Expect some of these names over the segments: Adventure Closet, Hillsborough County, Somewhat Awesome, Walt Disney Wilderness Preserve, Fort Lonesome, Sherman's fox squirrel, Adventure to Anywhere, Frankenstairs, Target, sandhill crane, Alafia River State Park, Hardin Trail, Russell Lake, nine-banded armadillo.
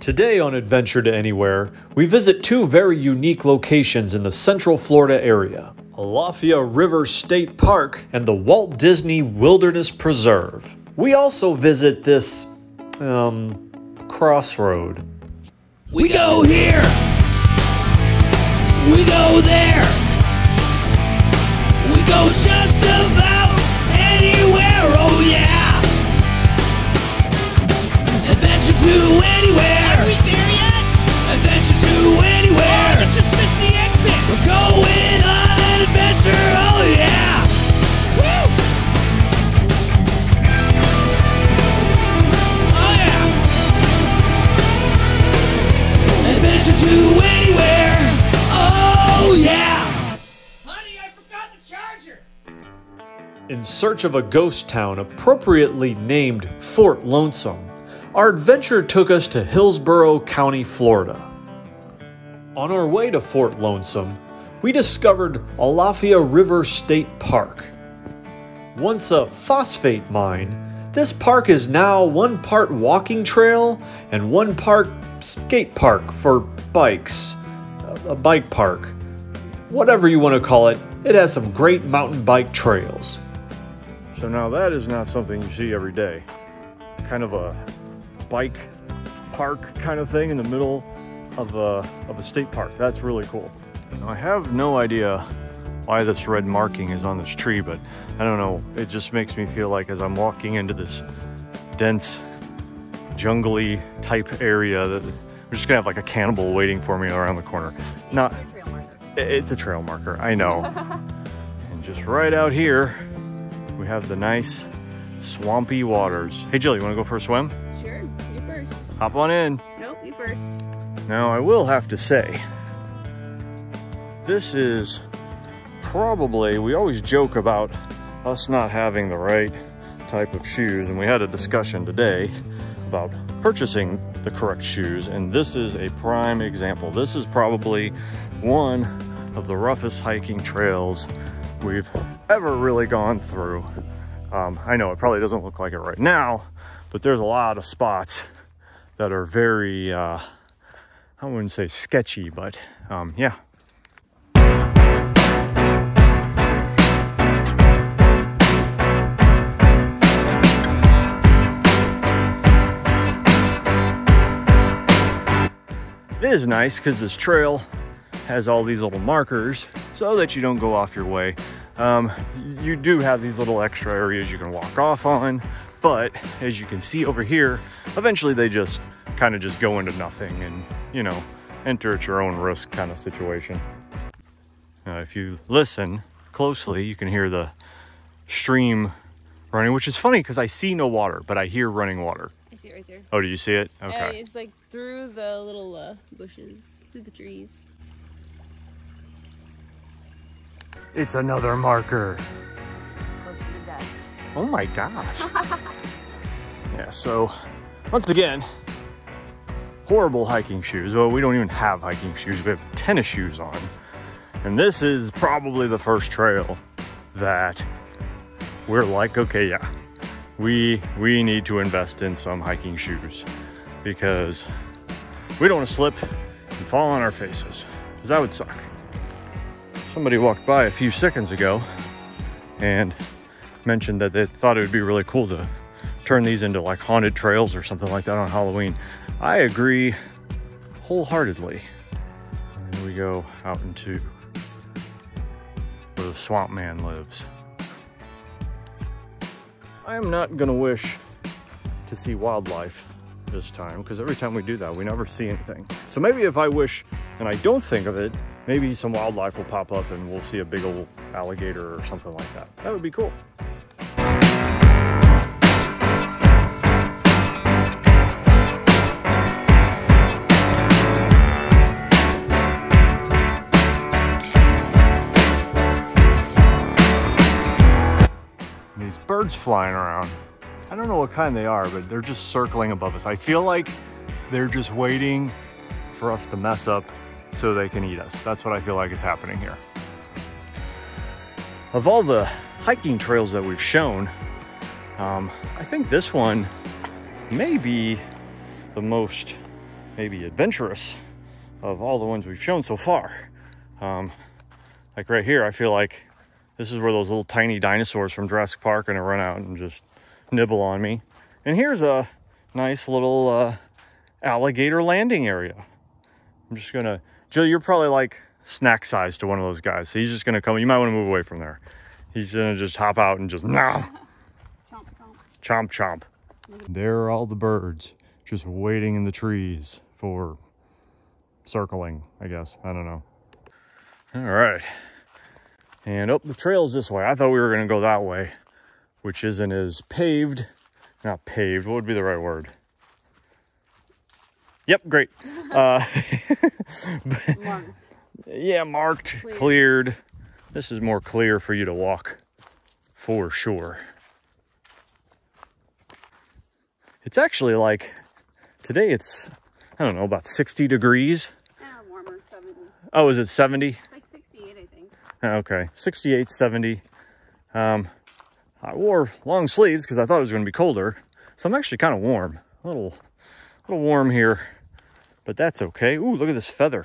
Today on Adventure to Anywhere, we visit two very unique locations in the Central Florida area, Alafia River State Park and the Walt Disney Wilderness Preserve. We also visit this, crossroad. We go here! We go there! We go just about anywhere, oh yeah! Adventure to Anywhere! In search of a ghost town appropriately named Fort Lonesome, our adventure took us to Hillsborough County, Florida. On our way to Fort Lonesome, we discovered Alafia River State Park. Once a phosphate mine, this park is now one part walking trail and one part skate park for bikes, a bike park. Whatever you want to call it, it has some great mountain bike trails. So now that is not something you see every day. Kind of a bike park kind of thing in the middle of a state park. That's really cool. Now, I have no idea why this red marking is on this tree, but I don't know. It just makes me feel like as I'm walking into this dense, jungly type area that we're just gonna have like a cannibal waiting for me around the corner. Not, it's a trail marker, I know. And just right out here, we have the nice swampy waters. Hey Jill, you wanna go for a swim? Sure, you first. Hop on in. Nope, you first. Now I will have to say, this is probably, we always joke about us not having the right type of shoes, and we had a discussion today about purchasing the correct shoes, and this is a prime example. This is probably one of the roughest hiking trails we've ever really gone through. I know it probably doesn't look like it right now, but there's a lot of spots that are very, I wouldn't say sketchy, but yeah. It is nice because this trail has all these little markers so that you don't go off your way. You do have these little extra areas you can walk off on, but as you can see over here, eventually they just kind of just go into nothing and, you know, enter at your own risk kind of situation. If you listen closely, you can hear the stream running, which is funny because I see no water, but I hear running water. I see it right there. Oh, do you see it? Okay. It's like through the little bushes, through the trees. It's another marker. Oh my gosh. Yeah, so once again, horrible hiking shoes. Well, we don't even have hiking shoes. We have tennis shoes on. And this is probably the first trail that we're like, okay, yeah, we need to invest in some hiking shoes because we don't want to slip and fall on our faces because that would suck. Somebody walked by a few seconds ago and mentioned that they thought it would be really cool to turn these into like haunted trails or something like that on Halloween. I agree wholeheartedly. And here we go out into where the swamp man lives. I am not gonna wish to see wildlife this time because every time we do that, we never see anything. So maybe if I wish and I don't think of it, maybe some wildlife will pop up and we'll see a big old alligator or something like that. That would be cool. These birds flying around. I don't know what kind they are, but they're just circling above us. I feel like they're just waiting for us to mess up so they can eat us. That's what I feel like is happening here. Of all the hiking trails that we've shown, I think this one may be the most maybe adventurous of all the ones we've shown so far. Like right here, I feel like this is where those little tiny dinosaurs from Jurassic Park are gonna run out and just nibble on me. And here's a nice little alligator landing area. I'm just gonna, Joe, you're probably like snack size to one of those guys. So he's just gonna come, you might wanna move away from there. He's gonna just hop out and just, nah. Chomp, chomp. Chomp, chomp. There are all the birds just waiting in the trees for circling, I guess, I don't know. All right, and oh, the trail's this way. I thought we were gonna go that way, which isn't as paved, not paved, what would be the right word? Yep, great. Marked. Yeah, marked, cleared. This is more clear for you to walk, for sure. It's actually like, today it's, I don't know, about 60 degrees. Ah, warmer, 70. Oh, is it 70? It's like 68, I think. Okay, 68, 70. I wore long sleeves because I thought it was going to be colder. So I'm actually kind of warm, a little warm here, but that's okay. Ooh, look at this feather.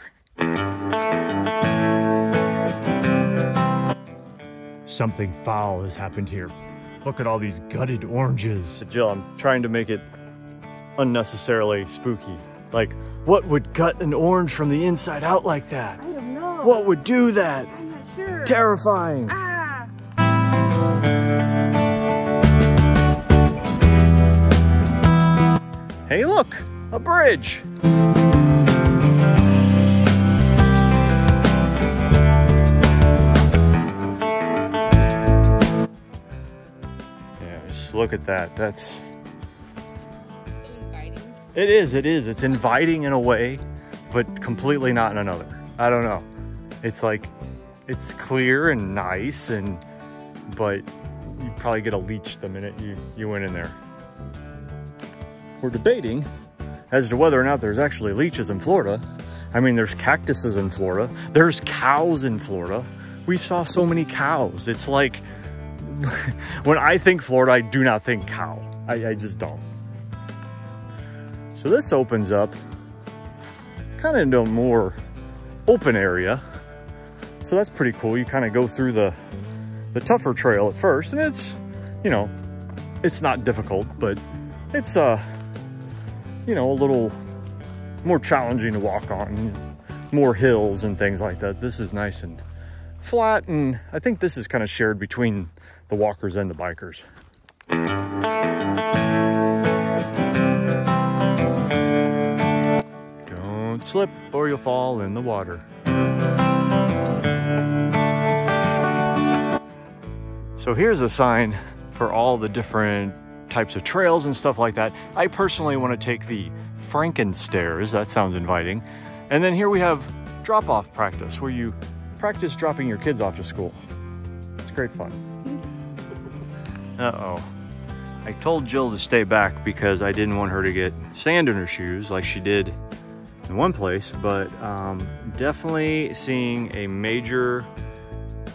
Something foul has happened here. Look at all these gutted oranges. Jill, I'm trying to make it unnecessarily spooky. Like, what would gut an orange from the inside out like that? I don't know. What would do that? I'm not sure. Terrifying. Ah. Hey, look, a bridge. Yeah, just look at that. That's... It is. It's inviting in a way, but completely not in another. I don't know. It's like, it's clear and nice, and but you probably get a leech the minute you went in there. We're debating as to whether or not there's actually leeches in Florida. I mean, there's cactuses in Florida. There's cows in Florida. We saw so many cows. It's like, when I think Florida, I do not think cow. I just don't. So this opens up kind of into a more open area. So that's pretty cool. You kind of go through the tougher trail at first, and it's, you know, it's not difficult, but it's, you know, a little more challenging to walk on, more hills and things like that. This is nice and flat, and I think this is kind of shared between the walkers and the bikers. Slip or you'll fall in the water. So here's a sign for all the different types of trails and stuff like that. I personally want to take the Frankenstairs. That sounds inviting. And then here we have drop-off practice, where you practice dropping your kids off to school. It's great fun. Uh-oh. I told Jill to stay back because I didn't want her to get sand in her shoes like she did in one place, but definitely seeing a major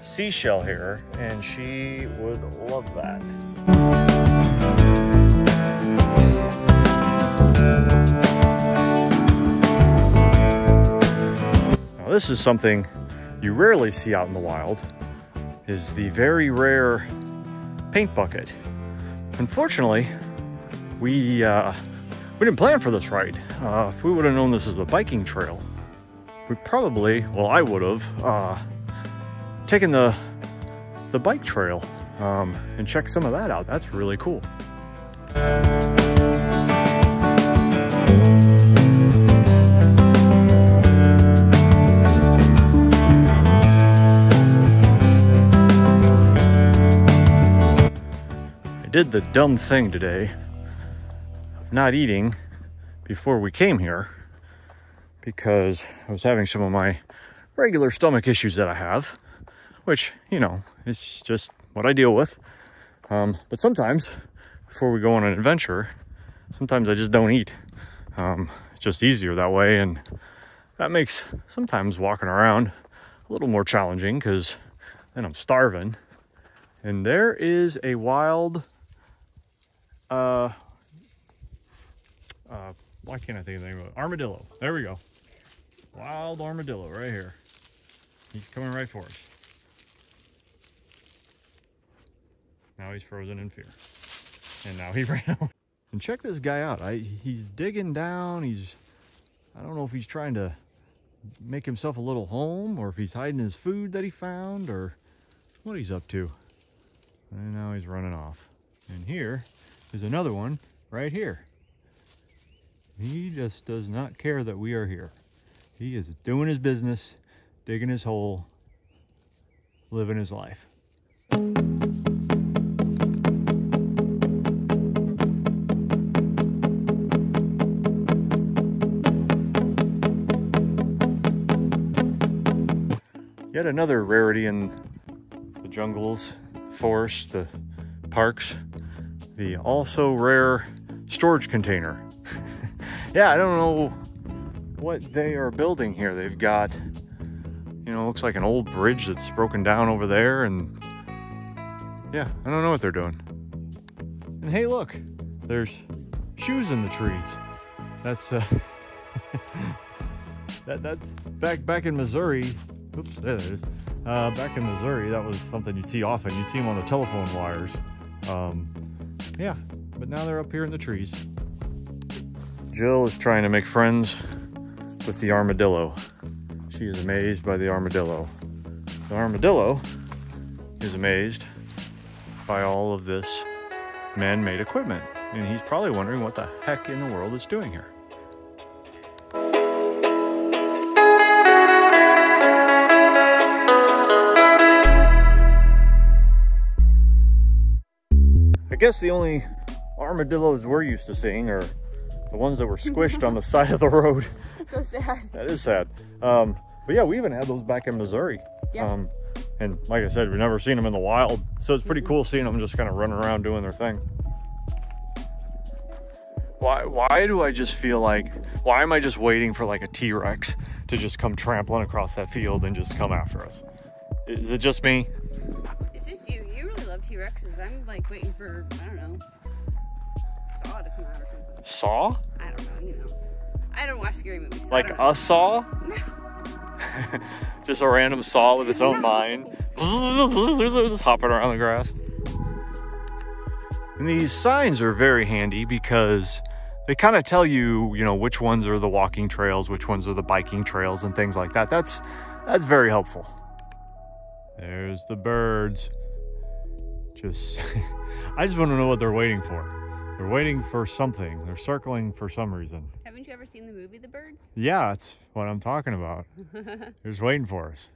seashell here, and she would love that. Now this is something you rarely see out in the wild, is the very rare paint bucket. Unfortunately, we didn't plan for this ride. If we would have known this is a biking trail, we probably, well, I would have taken the bike trail and checked some of that out. That's really cool. I did the dumb thing today, not eating before we came here, because I was having some of my regular stomach issues that I have, which, you know, it's just what I deal with. But sometimes before we go on an adventure, sometimes I just don't eat. It's just easier that way. And that makes sometimes walking around a little more challenging, because then I'm starving. And there is a wild, Why can't I think of the name of it? Armadillo. There we go. Wild armadillo right here. He's coming right for us. Now he's frozen in fear. And now he ran out. And check this guy out. He's digging down. I don't know if he's trying to make himself a little home or if he's hiding his food that he found or what he's up to. And now he's running off. And here is another one right here. He just does not care that we are here. He is doing his business, digging his hole, living his life. Yet another rarity in the jungles, forests, the parks, the also rare storage container. Yeah, I don't know what they are building here. They've got, you know, looks like an old bridge that's broken down over there, and yeah, I don't know what they're doing. And hey, look, there's shoes in the trees. That's that's back in Missouri. Oops, there it is. Back in Missouri, that was something you'd see often. You'd see them on the telephone wires. Yeah, but now they're up here in the trees. Jill is trying to make friends with the armadillo. She is amazed by the armadillo. The armadillo is amazed by all of this man-made equipment. And he's probably wondering what the heck in the world it's doing here. I guess the only armadillos we're used to seeing are the ones that were squished on the side of the road. That's so sad. That is sad. But yeah, we even had those back in Missouri. Yeah. And like I said, we've never seen them in the wild. So it's pretty cool seeing them just kind of running around doing their thing. Why do I just feel like, why am I just waiting for like a T-Rex to just come trampling across that field and just come after us? Is it just me? It's just you. You really love T-Rexes. I'm like waiting for, I don't know, Saw to come out or something. Saw? I don't know, you know. I don't watch scary movies. So like a saw? No. Just a random saw with its own mind. Just hopping around the grass. And these signs are very handy because they kind of tell you, you know, which ones are the walking trails, which ones are the biking trails and things like that. That's very helpful. There's the birds. Just, I just want to know what they're waiting for. They're waiting for something. They're circling for some reason. Haven't you ever seen the movie The Birds? Yeah, that's what I'm talking about. They're just waiting for us.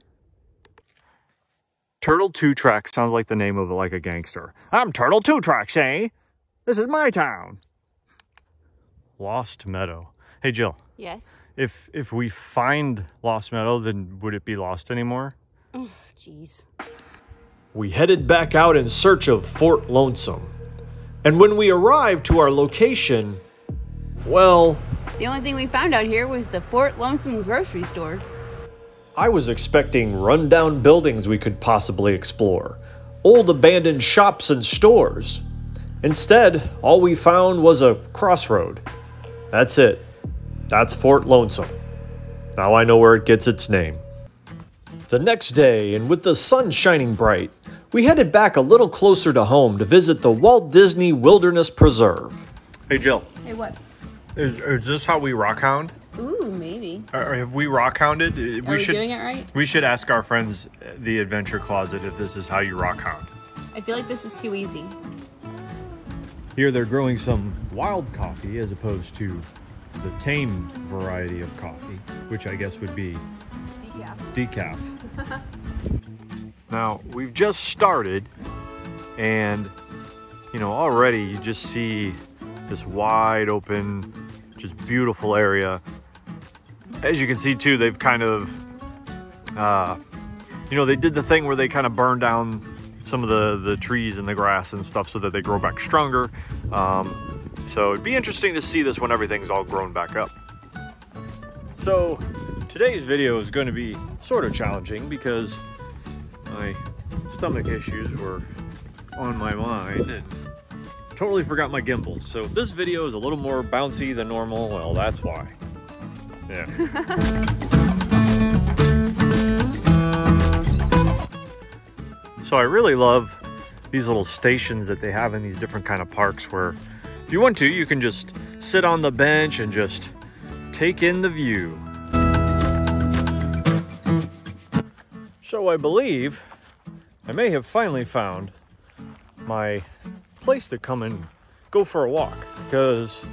Turtle Two Tracks sounds like the name of like a gangster. I'm Turtle Two Tracks, eh? This is my town. Lost Meadow. Hey, Jill. Yes? If we find Lost Meadow, then would it be lost anymore? Oh, jeez. We headed back out in search of Fort Lonesome. And when we arrived to our location, well... the only thing we found out here was the Fort Lonesome grocery store. I was expecting rundown buildings we could possibly explore, old abandoned shops and stores. Instead, all we found was a crossroad. That's it. That's Fort Lonesome. Now I know where it gets its name. The next day, and with the sun shining bright, we headed back a little closer to home to visit the Walt Disney Wilderness Preserve. Hey, Jill. Hey, what? Is this how we rock hound? Ooh, maybe. Have we rock hounded? Are we doing it right? We should ask our friends, the Adventure Closet, if this is how you rock hound. I feel like this is too easy. Here they're growing some wild coffee as opposed to the tame variety of coffee, which I guess would be decaf. Decaf. Now, we've just started, and, you know, already you just see this wide open, just beautiful area. As you can see, too, they've kind of, you know, they did the thing where they kind of burn down some of the trees and the grass and stuff so that they grow back stronger. So it'd be interesting to see this when everything's all grown back up. So today's video is going to be sort of challenging because my stomach issues were on my mind, and totally forgot my gimbal. So if this video is a little more bouncy than normal, well, that's why. Yeah. So I really love these little stations that they have in these different kind of parks where if you want to, you can just sit on the bench and just take in the view. So I believe I may have finally found my place to come and go for a walk, because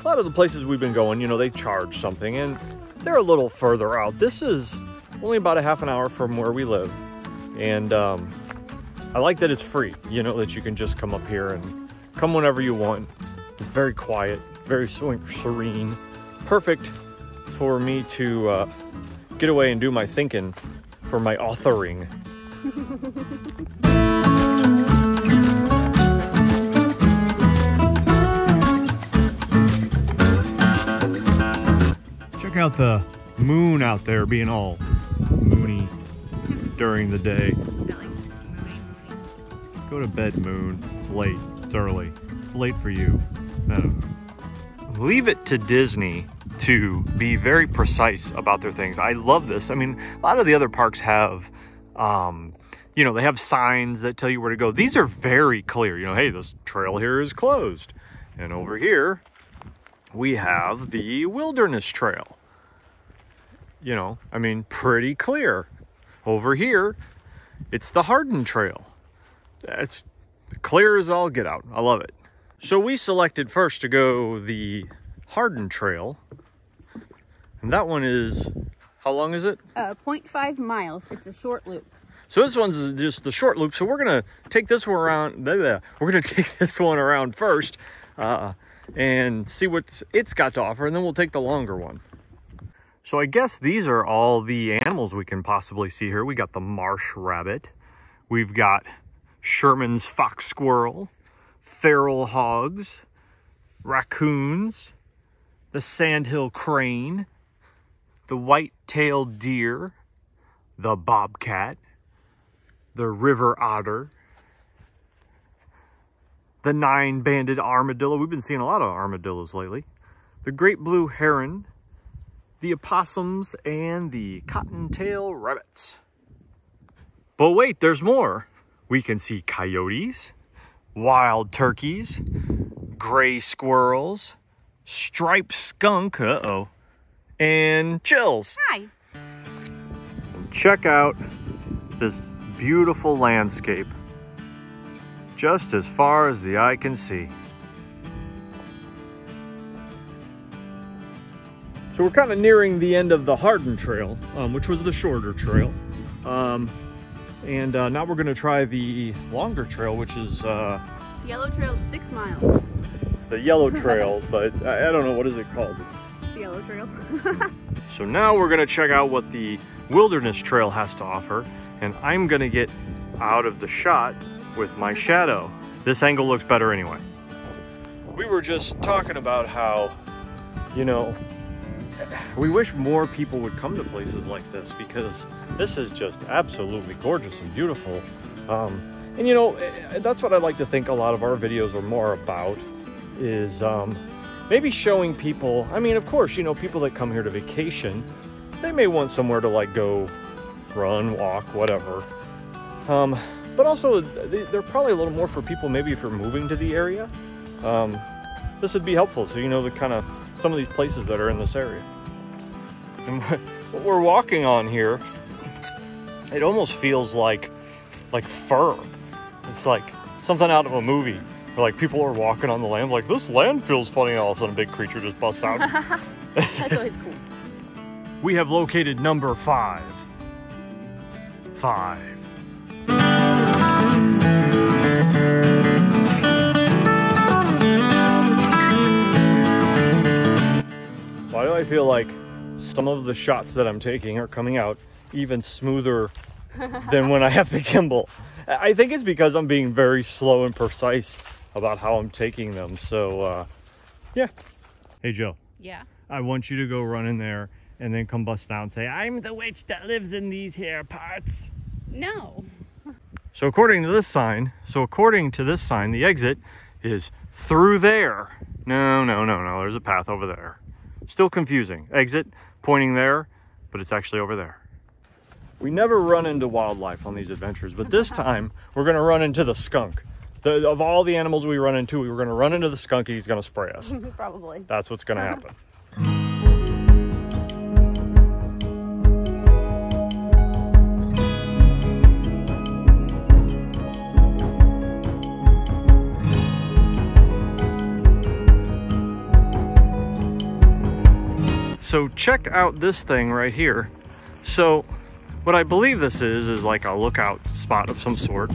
a lot of the places we've been going, you know, they charge something and they're a little further out. This is only about a half an hour from where we live, and I like that it's free, you know, that you can just come up here and come whenever you want. It's very quiet, very serene, perfect for me to get away and do my thinking for my authoring. Check out the moon out there being all moony during the day. Go to bed, moon. It's late. It's early. It's late for you. Leave it to Disney to be very precise about their things. I love this. I mean, a lot of the other parks have, you know, they have signs that tell you where to go. These are very clear. You know, hey, this trail here is closed. And over here, we have the Wilderness Trail. You know, I mean, pretty clear. Over here, it's the Hardin Trail. That's clear as all get out. I love it. So we selected first to go the Hardin Trail. And that one is, how long is it? 0.5 miles. It's a short loop. So this one's just the short loop. So we're going to take this one around. We're going to take this one around first and see what it's got to offer. And then we'll take the longer one. So I guess these are all the animals we can possibly see here. We got the marsh rabbit. We've got Sherman's fox squirrel, feral hogs, raccoons, the sandhill crane, the white-tailed deer, the bobcat, the river otter, the nine-banded armadillo. We've been seeing a lot of armadillos lately. The great blue heron, the opossums, and the cottontail rabbits. But wait, there's more. We can see coyotes, wild turkeys, gray squirrels, striped skunk, and chills. Hi. Check out this beautiful landscape, just as far as the eye can see. So we're kind of nearing the end of the Hardin Trail, which was the shorter trail. And now we're going to try the longer trail, which is... the yellow trail is 6 miles. It's the yellow trail, but I don't know, what is it called? It's the yellow trail. So now we're going to check out what the Wilderness Trail has to offer. And I'm going to get out of the shot with my shadow. This angle looks better anyway. We were just talking about how, you know, we wish more people would come to places like this, because this is just absolutely gorgeous and beautiful. And you know, that's what I like to think a lot of our videos are more about, is maybe showing people. I mean, of course, you know, people that come here to vacation, they may want somewhere to like go run, walk, whatever. But also they're probably a little more for people, maybe if you're moving to the area. This would be helpful. So, you know, the kind of some of these places that are in this area. And what we're walking on here, it almost feels like fur. It's like something out of a movie where like people are walking on the land, like this land feels funny, and all of a sudden a big creature just busts out. That's always cool. We have located number 5. Why do I feel like some of the shots that I'm taking are coming out even smoother than when I have the gimbal? I think it's because I'm being very slow and precise about how I'm taking them. So, yeah. Hey, Jill. Yeah? I want you to go run in there and then come bust down and say, I'm the witch that lives in these here parts. No. So according to this sign, the exit is through there. No, there's a path over there. Still confusing. Exit pointing there, but it's actually over there. We never run into wildlife on these adventures, but this time we're gonna run into the skunk. Of all the animals we run into, we were gonna run into the skunk and he's gonna spray us. Probably. That's what's gonna happen. So check out this thing right here. So what I believe this is like a lookout spot of some sort.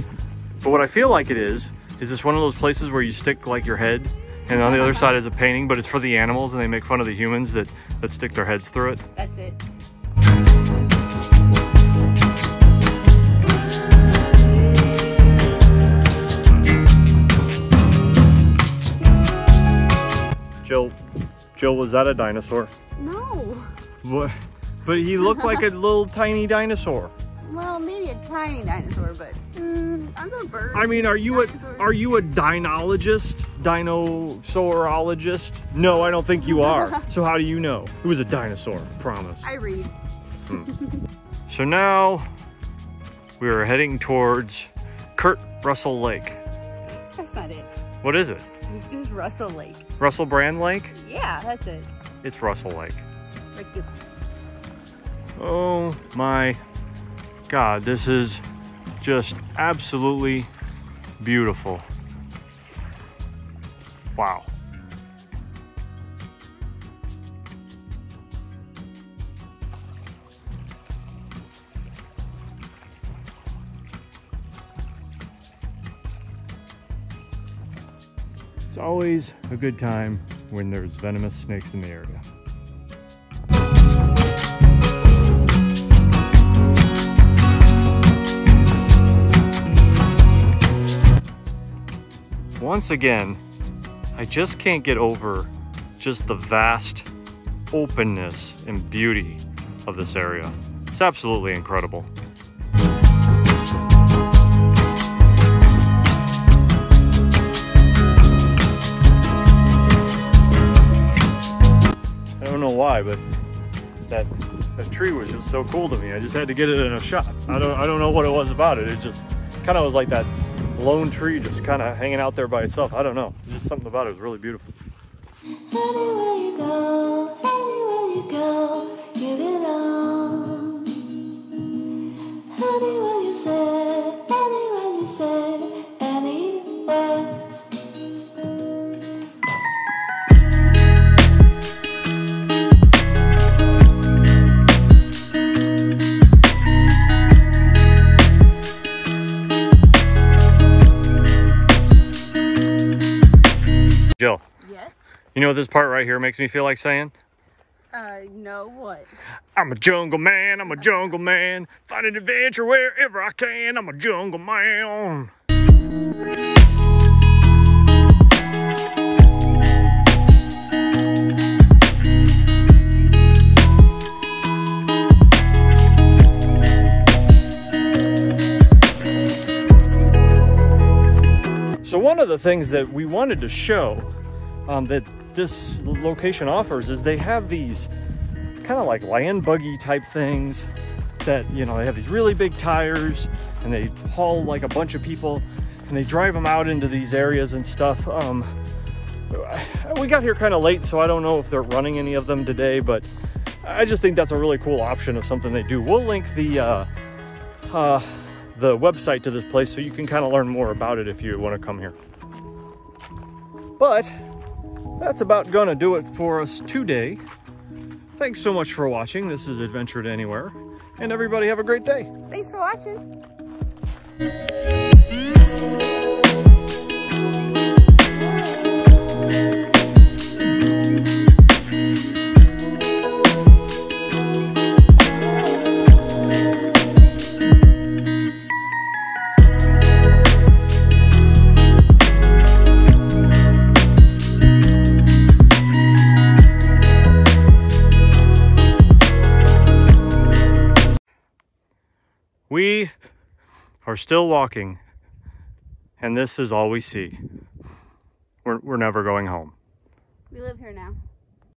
But what I feel like it is this one of those places where you stick like your head and on the other side is a painting, but it's for the animals and they make fun of the humans that stick their heads through it. That's it. Jill, was that a dinosaur? No. What? But he looked like a little tiny dinosaur. Well, maybe a tiny dinosaur, but I'm a bird. I mean, are you a dinologist? Dinosaurologist? No, I don't think you are. So how do you know? It was a dinosaur, I promise. I read. So now we are heading towards Russell Lake. That's not it. What is it? It's just Russell Lake. Russell Brand Lake? Yeah, that's it. It's Russell Lake. Oh my God, this is just absolutely beautiful. Wow. It's always a good time when there's venomous snakes in the area. Once again, I just can't get over just the vast openness and beauty of this area. It's absolutely incredible. I don't know why, but that tree was just so cool to me. I just had to get it in a shot. I don't know what it was about it. It just kind of was like that lone tree just kind of hanging out there by itself. I don't know, just something about it was really beautiful. Anywhere you go, you belong. Anywhere you say, anywhere you say, anywhere. Jill. Yes? You know what this part right here makes me feel like saying? No, what? I'm a jungle man, I'm a jungle man. Find an adventure wherever I can, I'm a jungle man. So one of the things that we wanted to show that this location offers is they have these kind of like land buggy type things that, you know, they have these really big tires and they haul like a bunch of people and they drive them out into these areas and stuff. We got here kind of late, so I don't know if they're running any of them today, but I just think that's a really cool option of something they do. We'll link the website to this place so you can kind of learn more about it if you want to come here. But that's about gonna do it for us today. Thanks so much for watching. This is Adventure to Anywhere, and everybody have a great day. Thanks for watching. We are still walking, and this is all we see. We're never going home. We live here now.